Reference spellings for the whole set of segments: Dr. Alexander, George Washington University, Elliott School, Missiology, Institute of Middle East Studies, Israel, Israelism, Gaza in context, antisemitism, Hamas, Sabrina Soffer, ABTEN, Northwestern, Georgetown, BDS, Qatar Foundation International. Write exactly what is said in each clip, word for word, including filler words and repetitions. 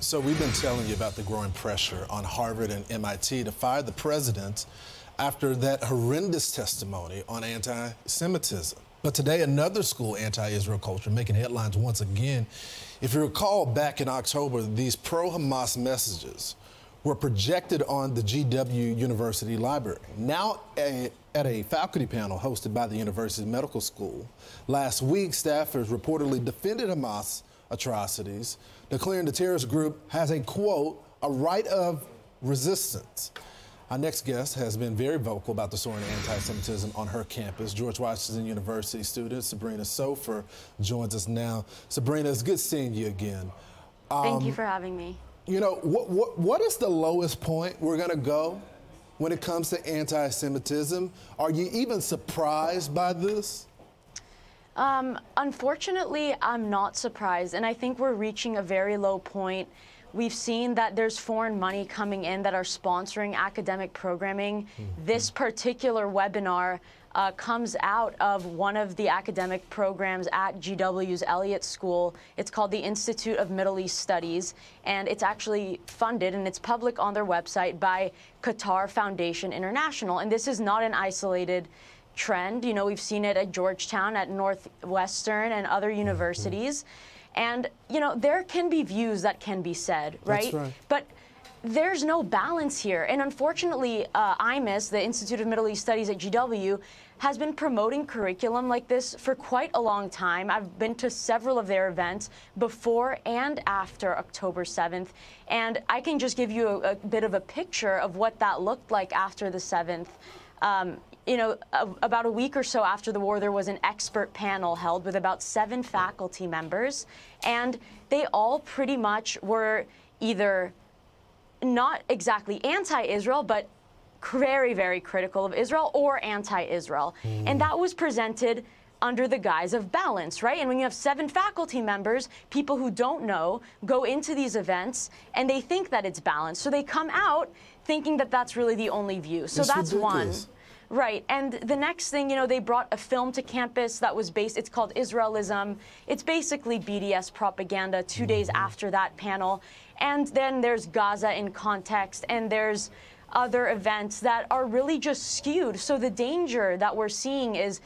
So we've been telling you about the growing pressure on Harvard and M I T to fire the president after that horrendous testimony on anti-Semitism. But today, another school anti-Israel culture making headlines once again. If you recall, back in October, these pro-Hamas messages were projected on the G W University library. Now, a, at a faculty panel hosted by the university's medical school, last week, staffers reportedly defended Hamas atrocities, declaring the terrorist group has a, quote, a right of resistance. Our next guest has been very vocal about the soaring anti-Semitism on her campus. George Washington University student Sabrina Soffer joins us now. Sabrina, it's good seeing you again. Um, Thank you for having me. You know, what, what, what is the lowest point we're going to go when it comes to anti-Semitism? Are you even surprised by this? Um, unfortunately, I'm not surprised, and I think we're reaching a very low point. We've seen that there's foreign money coming in that are sponsoring academic programming. Mm-hmm. This particular webinar uh, comes out of one of the academic programs at G W's Elliott School. It's called the Institute of Middle East Studies, and it's actually funded, and it's public on their website, by Qatar Foundation International. And this is not an isolated trend. You know, we've seen it at Georgetown, at Northwestern, and other universities. Mm-hmm. And, you know, there can be views that can be said, right? That's right. But there's no balance here. And unfortunately, uh, I M I S, the Institute of Middle East Studies at G W, has been promoting curriculum like this for quite a long time. I've been to several of their events before and after October seventh. And I can just give you a, a bit of a picture of what that looked like after the seventh. Um, You know, about a week or so after the war, there was an expert panel held with about seven faculty members, and they all pretty much were either not exactly anti-Israel, but very, very critical of Israel or anti-Israel. Mm. And that was presented under the guise of balance, right? And when you have seven faculty members, people who don't know go into these events and they think that it's balanced. So they come out thinking that that's really the only view. So it's that's ridiculous. One. Right. And the next thing, you know, they brought a film to campus that was based, it's called Israelism. It's basically B D S propaganda two days after that panel. And then there's Gaza in Context, and there's other events that are really just skewed. So the danger that we're seeing is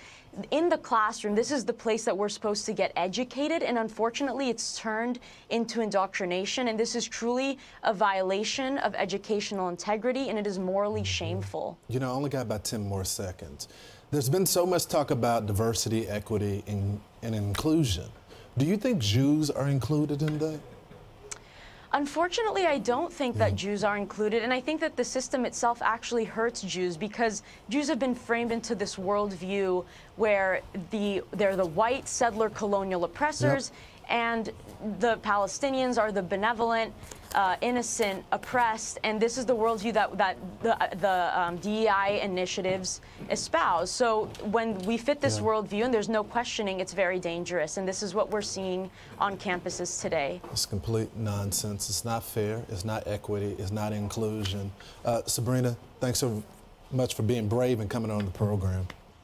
in the classroom, this is the place that we're supposed to get educated, and unfortunately it's turned into indoctrination, and this is truly a violation of educational integrity, and it is morally shameful. You know, I only got about ten more seconds. There's been so much talk about diversity, equity, and, and inclusion. Do you think Jews are included in that? Unfortunately, I don't think that Jews are included, and I think that the system itself actually hurts Jews, because Jews have been framed into this worldview where the they're the white settler colonial oppressors, yep. and the Palestinians are the benevolent, uh, innocent, oppressed, and this is the worldview that that the, the um, D E I initiatives espouse. So when we fit this yeah. worldview and there's no questioning, it's very dangerous, and this is what we're seeing on campuses today. It's complete nonsense. It's not fair, it's not equity, it's not inclusion. Uh, Sabrina, thanks so much for being brave and coming on the program.